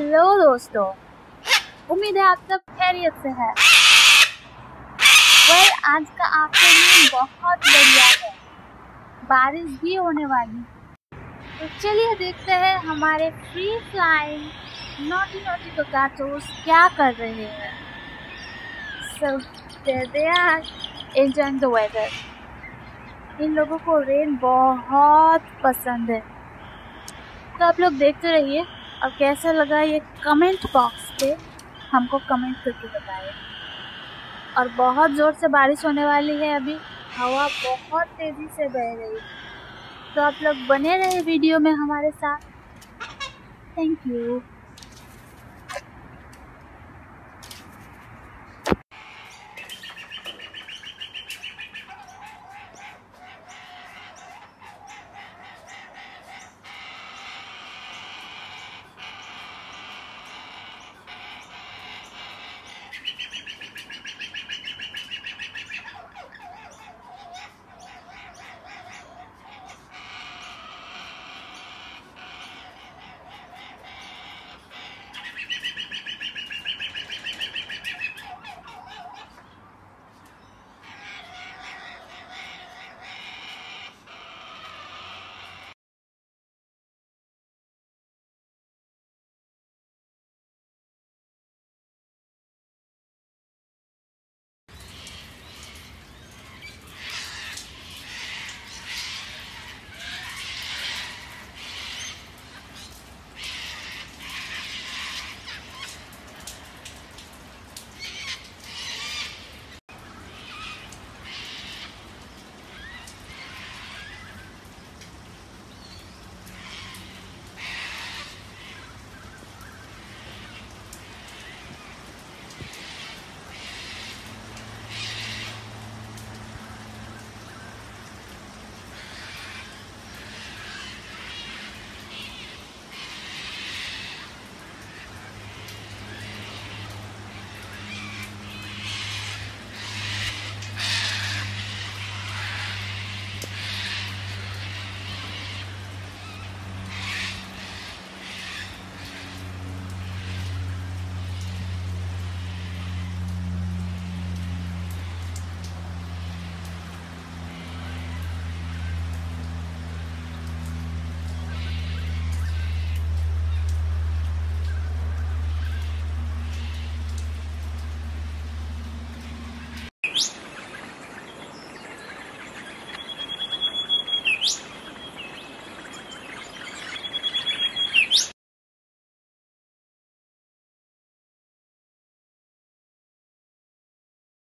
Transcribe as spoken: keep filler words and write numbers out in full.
Hello दोस्तों, उम्मीद है आप सब खैरियत से हैं। वेल, आज का आपके लिए बहुत बढ़िया है, बारिश भी होने वाली। तो चलिए देखते हैं हमारे फ्री फ्लाइंग नॉटी नॉटी टोकाटोस क्या कर रहे हैं। So they are enjoying the weather. इन लोगों को रेन बहुत पसंद है। तो आप लोग देखते रहिए और कैसा लगा ये कमेंट बॉक्स पे हमको कमेंट करके बताइए। और बहुत ज़ोर से बारिश होने वाली है, अभी हवा बहुत तेज़ी से बह रही है। तो आप लोग बने रहे वीडियो में हमारे साथ। Thank you.